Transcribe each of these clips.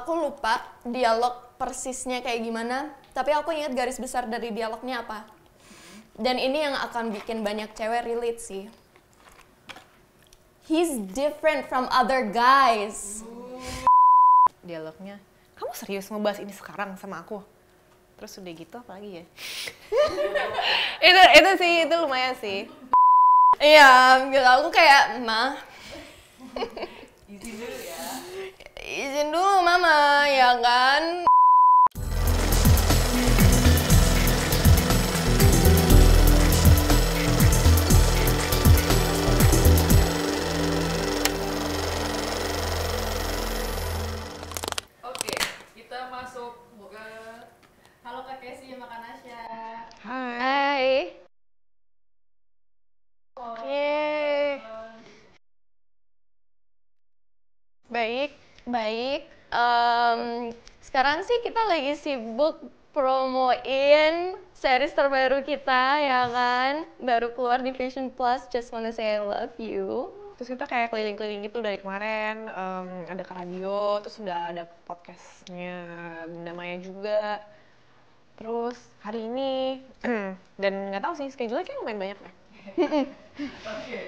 Aku lupa dialog persisnya kayak gimana, tapi aku ingat garis besar dari dialognya apa. Dan ini yang akan bikin banyak cewek relate sih. He's different from other guys. Dialognya, kamu serius mau bahas ini sekarang sama aku? Terus udah gitu apa lagi ya? itu sih, itu lumayan sih. Iya, gitu. Aku kayak, mah. Izin dulu ya. Izin dulu mama, ya kan? Oke, kita masuk ke Halo Kak Casey, makan Asya. Hai. Yeay. Baik. Sekarang sih kita lagi sibuk promoin series terbaru kita, ya kan? Baru keluar di Vision Plus, Just Wanna Say I Love You. Terus kita kayak keliling-keliling gitu dari kemarin, ada ke radio, terus udah ada podcastnya Bunda Maya juga. Terus hari ini, dan nggak tahu sih, schedule-nya kayak lumayan banyak deh. Oke.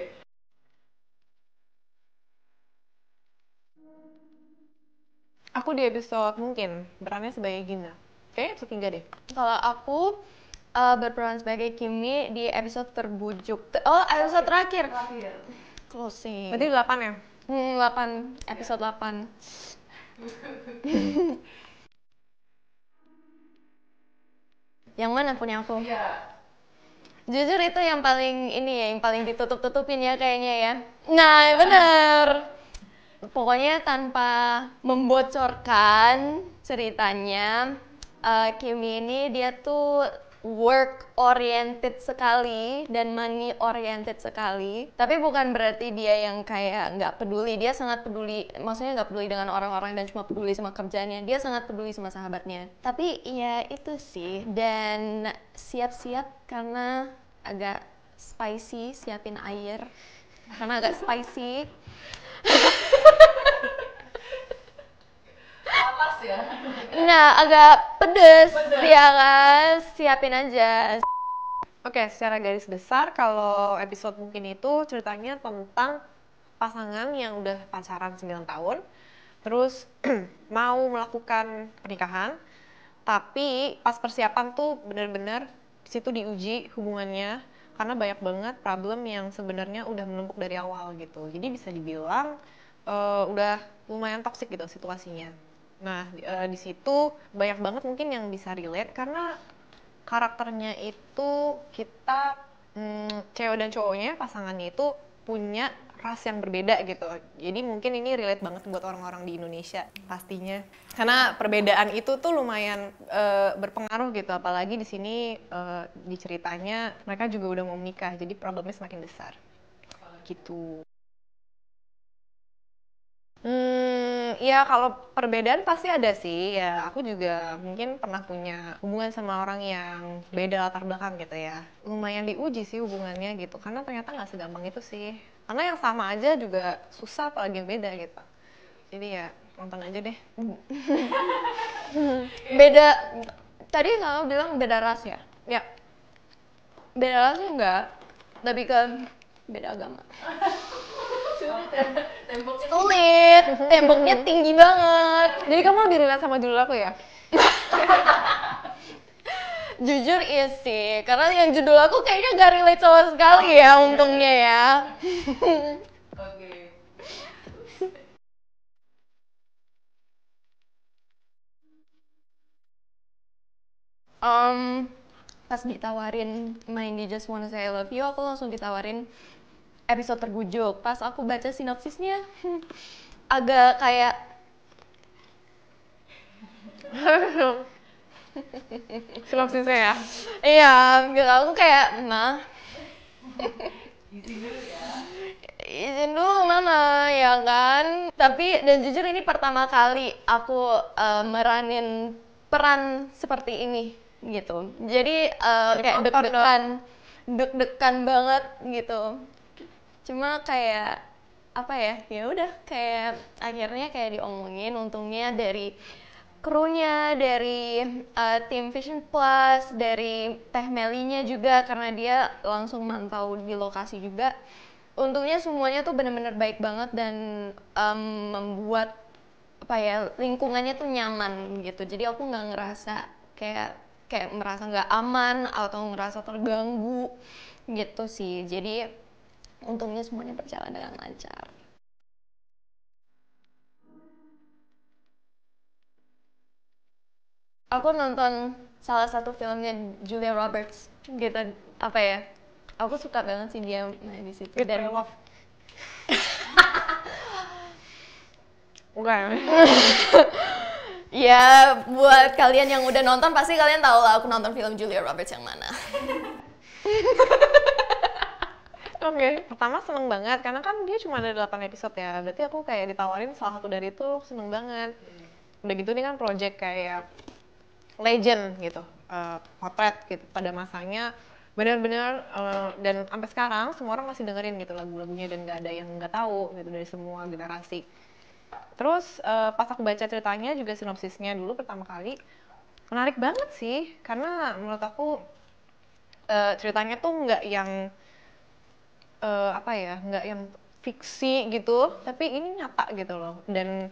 Aku di episode mungkin perannya sebagai Gina. Kayaknya episode 3 deh. Kalau aku berperan sebagai Kimi di episode terbujuk. Episode terakhir. Closing. Berarti 8 ya? 8. Episode 8. Yang mana punya aku? Iya. Jujur itu yang paling ini ya, yang paling ditutup-tutupin ya kayaknya ya. Nah, bener. Pokoknya tanpa membocorkan ceritanya, Kimi ini dia tuh work-oriented sekali dan money-oriented sekali. Tapi bukan berarti dia yang kayak nggak peduli, dia sangat peduli. Maksudnya nggak peduli dengan orang-orang dan cuma peduli sama kerjaannya. Dia sangat peduli sama sahabatnya. Tapi ya itu sih. Dan siap-siap karena agak spicy, siapin air. Karena agak spicy. Panas ya? Nah, agak pedes. Ya kan? Siapin aja. Oke, secara garis besar kalau episode mungkin itu ceritanya tentang pasangan yang udah pacaran 9 tahun terus mau melakukan pernikahan, tapi pas persiapan tuh bener-bener disitu diuji hubungannya karena banyak banget problem yang sebenarnya udah menumpuk dari awal gitu. Jadi bisa dibilang udah lumayan toksik gitu situasinya. Nah, di situ banyak banget mungkin yang bisa relate karena karakternya itu kita cewek dan cowoknya, pasangannya itu punya ras yang berbeda gitu. Jadi mungkin ini relate banget buat orang-orang di Indonesia pastinya. Karena perbedaan itu tuh lumayan berpengaruh gitu, apalagi di sini di ceritanya mereka juga udah mau menikah, jadi problemnya semakin besar. Gitu. Ya kalau perbedaan pasti ada sih, ya aku juga mungkin pernah punya hubungan sama orang yang beda latar belakang gitu ya. Lumayan diuji sih hubungannya gitu, karena ternyata nggak segampang itu sih. Karena yang sama aja juga susah apalagi yang beda gitu. Jadi ya nonton aja deh. Beda, tadi kamu bilang beda ras ya? Ya. Beda ras enggak, tapi kan beda agama. Sulit, temboknya tinggi banget. Jadi kamu lebih relate sama judul aku ya? Jujur iya sih, karena yang judul aku kayaknya gak relate sama sekali ya untungnya ya. Oke. Pas ditawarin main di Just Wanna Say I Love You, aku langsung ditawarin episode terbujuk. Pas aku baca sinopsisnya agak kayak sinopsisnya ya? Iya, gitu. Aku kayak, nah izin dulu mama, ya kan? Tapi, dan jujur ini pertama kali aku meranin peran seperti ini, gitu. Jadi, kayak deg-degan banget, gitu. Cuma kayak apa ya, ya udah kayak akhirnya kayak diomongin, untungnya dari krunya, dari tim Vision Plus, dari Teh Melinya juga karena dia langsung mantau di lokasi juga. Untungnya semuanya tuh bener-bener baik banget dan membuat apa ya, lingkungannya tuh nyaman gitu. Jadi aku nggak ngerasa kayak merasa nggak aman atau ngerasa terganggu gitu sih. Jadi untungnya semuanya berjalan dengan lancar. Aku nonton salah satu filmnya Julia Roberts gitu, apa ya, aku suka banget sih dia main di situ. Dari love bukan ya, buat kalian yang udah nonton pasti kalian tahu lah aku nonton film Julia Roberts yang mana. Oke, pertama seneng banget karena kan dia cuma ada 8 episode ya, berarti aku kayak ditawarin salah satu dari itu, seneng banget. Udah gitu nih kan project kayak legend gitu, Potret gitu pada masanya, benar-benar dan sampai sekarang semua orang masih dengerin gitu lagu-lagunya dan nggak ada yang nggak tahu gitu dari semua generasi. Terus pas aku baca ceritanya juga sinopsisnya dulu pertama kali, menarik banget sih karena menurut aku ceritanya tuh nggak yang apa ya, nggak yang fiksi gitu, tapi ini nyata gitu loh. Dan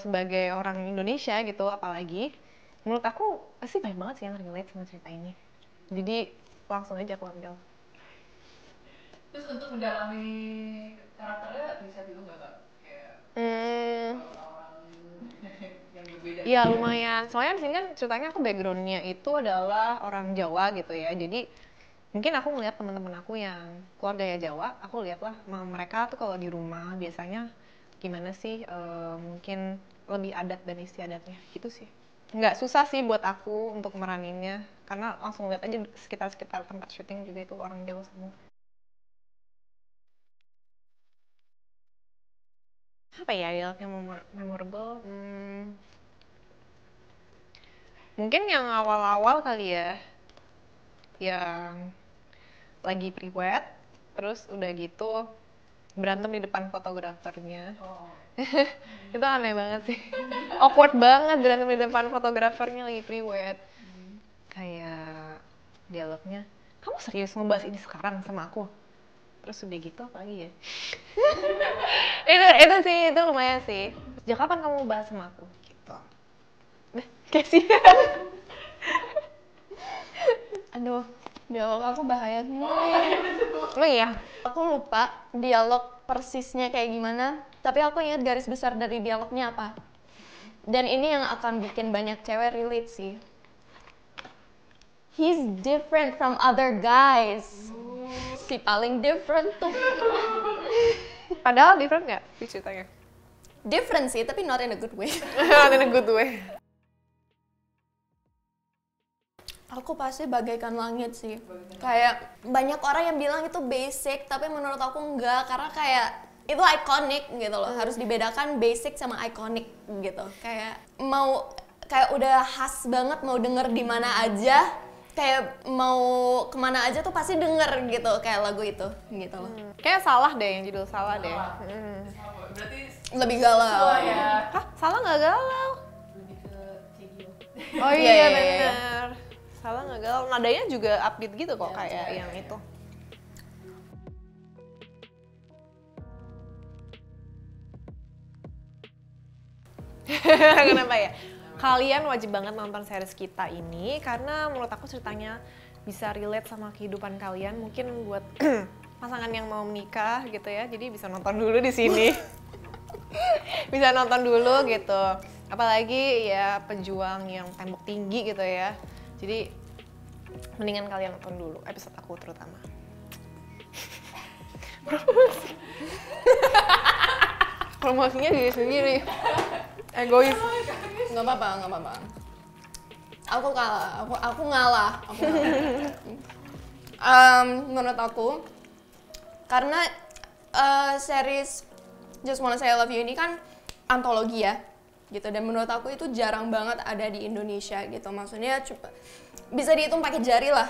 sebagai orang Indonesia gitu apalagi, menurut aku pasti banyak banget sih yang relate sama cerita ini. Jadi langsung aja aku ambil. Terus untuk mendalami karakternya bisa dulu nggak Kak? Kayak orang-orang yang berbeda. Iya lumayan. Soalnya di sini kan ceritanya aku backgroundnya itu adalah orang Jawa gitu ya. Jadi mungkin aku melihat teman-teman aku yang keluarga ya Jawa, aku lihatlah mereka tuh kalau di rumah biasanya gimana sih, mungkin lebih adat dan istiadatnya gitu sih. Nggak susah sih buat aku untuk meraninnya karena langsung lihat aja sekitar tempat syuting juga itu orang Jawa semua. Apa ya yang memorable? Mungkin yang awal-awal kali ya, yang lagi priwet terus udah gitu berantem di depan fotografernya. Oh. Itu aneh banget sih, awkward banget berantem di depan fotografernya lagi priwet. Kayak dialognya, kamu serius ngebahas ini sekarang sama aku? Terus udah gitu apa lagi ya? itu sih, itu lumayan sih. Sejak kapan kamu bahas sama aku? Gitu. Kasihan. Aduh, dialog aku bahaya semua. Oh iya, aku lupa dialog persisnya kayak gimana. Tapi aku ingat garis besar dari dialognya apa. Dan ini yang akan bikin banyak cewek relate sih. He's different from other guys. Si paling different tuh. Padahal different nggak di ceritanya? Different sih, tapi not in a good way. Not in a good way. Aku pasti bagaikan langit sih. Kayak banyak orang yang bilang itu basic, tapi menurut aku enggak karena kayak itu iconic gitu loh. Harus dibedakan basic sama iconic gitu. Kayak mau kayak udah khas banget, mau denger di mana aja, kayak mau kemana aja tuh pasti denger gitu kayak lagu itu gitu loh. Kayak salah deh yang judul salah deh. Berarti lebih galau. Salah ya. Hah, salah nggak galau? Lebih ke cegil. Oh iya yeah, benar. Salah nggak galau. Nadanya juga update gitu kok ya, kayak ya, yang ya. Itu. Kenapa ya? Kalian wajib banget nonton series kita ini karena menurut aku ceritanya bisa relate sama kehidupan kalian. Mungkin buat pasangan yang mau menikah gitu ya. Jadi bisa nonton dulu di sini. Bisa nonton dulu gitu. Apalagi ya pejuang yang tembok tinggi gitu ya. Jadi mendingan kalian nonton dulu episode aku terutama. Promosinya diri sendiri. Egois. Nggak apa-apa. Aku ngalah. Menurut aku, karena series Just Wanna Say I Love You ini kan antologi ya, gitu. Dan menurut aku itu jarang banget ada di Indonesia gitu. Maksudnya bisa dihitung pakai jari lah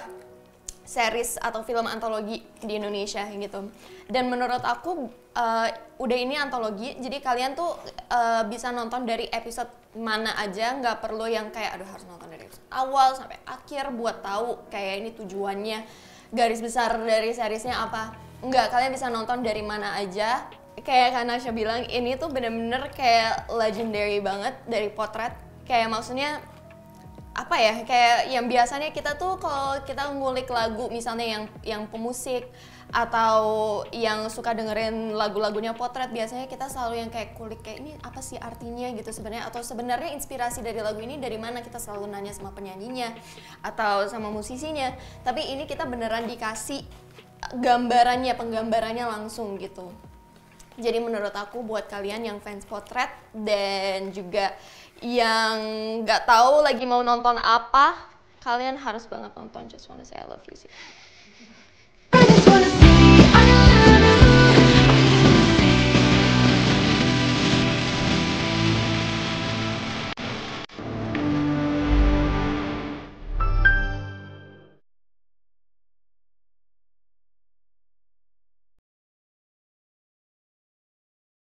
series atau film antologi di Indonesia gitu. Dan menurut aku udah ini antologi, jadi kalian tuh bisa nonton dari episode mana aja, nggak perlu yang kayak aduh harus nonton dari awal sampai akhir buat tahu kayak ini tujuannya garis besar dari seriesnya apa. Nggak, kalian bisa nonton dari mana aja. Kayak Kak Nasya bilang, ini tuh bener-bener kayak legendary banget dari Potret. Kayak maksudnya apa ya, kayak yang biasanya kita tuh kalau kita ngulik lagu misalnya yang pemusik atau yang suka dengerin lagu-lagunya Potret, biasanya kita selalu yang kayak kulik kayak ini apa sih artinya gitu sebenarnya, atau sebenarnya inspirasi dari lagu ini dari mana, kita selalu nanya sama penyanyinya atau sama musisinya. Tapi ini kita beneran dikasih gambarannya, penggambarannya langsung gitu. Jadi menurut aku buat kalian yang fans Potret dan juga yang nggak tahu lagi mau nonton apa, kalian harus banget nonton Just Wanna Say I Love You sih.